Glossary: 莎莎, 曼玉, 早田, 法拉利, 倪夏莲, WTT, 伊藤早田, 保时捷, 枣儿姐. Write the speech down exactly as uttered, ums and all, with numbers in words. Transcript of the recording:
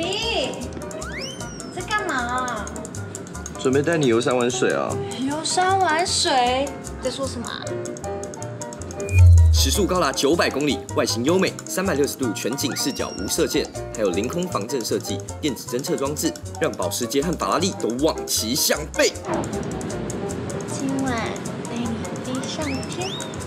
B， 在干嘛？准备带你游山玩水啊！游山玩水，在说什么、啊？时速高达九百公里，外形优美，三百六十度全景视角无射箭，还有凌空防震设计、电子侦测装置，让保时捷和法拉利都望其项背。今晚带你飞上天。